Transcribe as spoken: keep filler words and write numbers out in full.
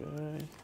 Okay.